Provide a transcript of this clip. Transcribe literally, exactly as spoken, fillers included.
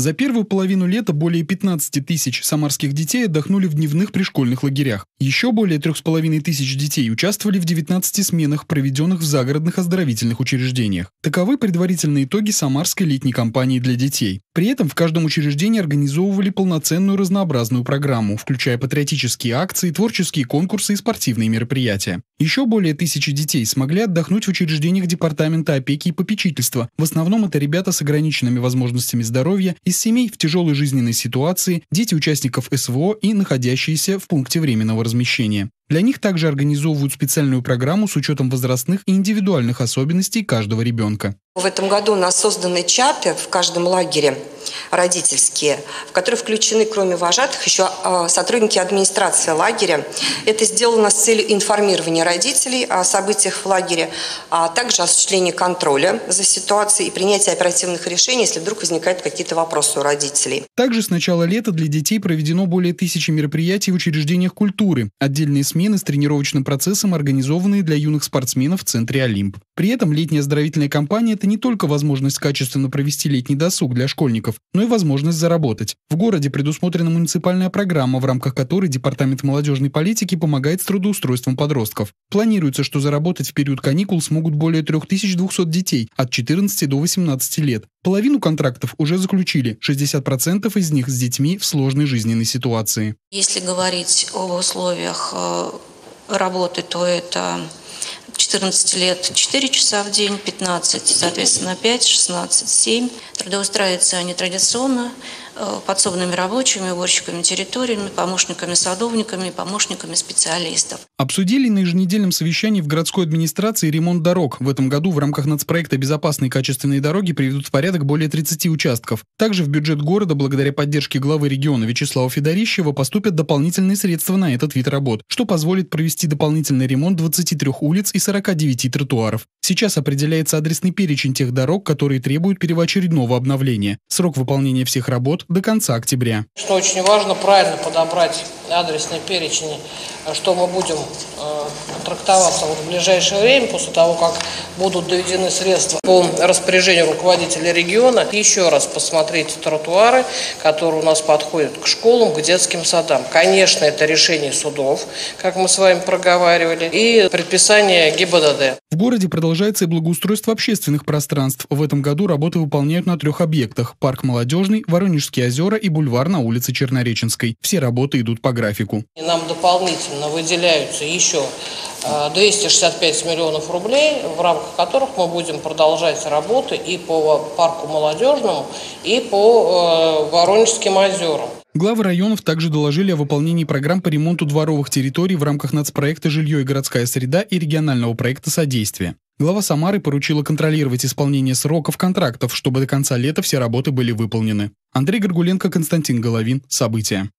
За первую половину лета более пятнадцати тысяч самарских детей отдохнули в дневных пришкольных лагерях. Еще более трёх с половиной тысяч детей участвовали в девятнадцати сменах, проведенных в загородных оздоровительных учреждениях. Таковы предварительные итоги самарской летней кампании для детей. При этом в каждом учреждении организовывали полноценную разнообразную программу, включая патриотические акции, творческие конкурсы и спортивные мероприятия. Еще более тысячи детей смогли отдохнуть в учреждениях Департамента опеки и попечительства. В основном это ребята с ограниченными возможностями здоровья, из семей в тяжелой жизненной ситуации, дети участников СВО и находящиеся в пункте временного размещения. Для них также организовывают специальную программу с учетом возрастных и индивидуальных особенностей каждого ребенка. В этом году у нас созданы чаты в каждом лагере родительские, в которые включены, кроме вожатых, еще сотрудники администрации лагеря. Это сделано с целью информирования родителей о событиях в лагере, а также осуществления контроля за ситуацией и принятия оперативных решений, если вдруг возникают какие-то вопросы у родителей. Также с начала лета для детей проведено более тысячи мероприятий в учреждениях культуры. Отдельные смены с тренировочным процессом, организованные для юных спортсменов в Центре Олимп. При этом летняя оздоровительная кампания – это не только возможность качественно провести летний досуг для школьников, но и возможность заработать. В городе предусмотрена муниципальная программа, в рамках которой Департамент молодежной политики помогает с трудоустройством подростков. Планируется, что заработать в период каникул смогут более трёх тысяч двухсот детей от четырнадцати до восемнадцати лет. Половину контрактов уже заключили, шестьдесят процентов из них с детьми в сложной жизненной ситуации. Если говорить об условиях работы, то это четырнадцать лет четыре часа в день, пятнадцать, соответственно, пять, шестнадцать, семь. Трудоустраиваются они традиционно подсобными рабочими, уборщиками территориями, помощниками садовниками и помощниками специалистов. Обсудили на еженедельном совещании в городской администрации ремонт дорог. В этом году в рамках нацпроекта «Безопасные качественные дороги» приведут в порядок более тридцати участков. Также в бюджет города благодаря поддержке главы региона Вячеслава Федорищева поступят дополнительные средства на этот вид работ, что позволит провести дополнительный ремонт двадцати трёх улиц и сорока девяти тротуаров. Сейчас определяется адресный перечень тех дорог, которые требуют первоочередного обновления. Срок выполнения всех работ до конца октября. Что очень важно, правильно подобрать адресные перечни, что мы будем э, трактоваться вот в ближайшее время, после того, как будут доведены средства по распоряжению руководителя региона. Еще раз посмотреть тротуары, которые у нас подходят к школам, к детским садам. Конечно, это решение судов, как мы с вами проговаривали, и предписание ГИБДД. В городе продолжается и благоустройство общественных пространств. В этом году работы выполняют на трех объектах – парк Молодежный, Воронежские озера и бульвар на улице Чернореченской. Все работы идут по графику. И нам дополнительно выделяются еще двести шестьдесят пять миллионов рублей, в рамках которых мы будем продолжать работы и по парку Молодежному, и по Воронежским озерам. Главы районов также доложили о выполнении программ по ремонту дворовых территорий в рамках нацпроекта «Жилье и городская среда» и регионального проекта «Содействие». Глава Самары поручила контролировать исполнение сроков контрактов, чтобы до конца лета все работы были выполнены. Андрей Горгуленко, Константин Головин. События.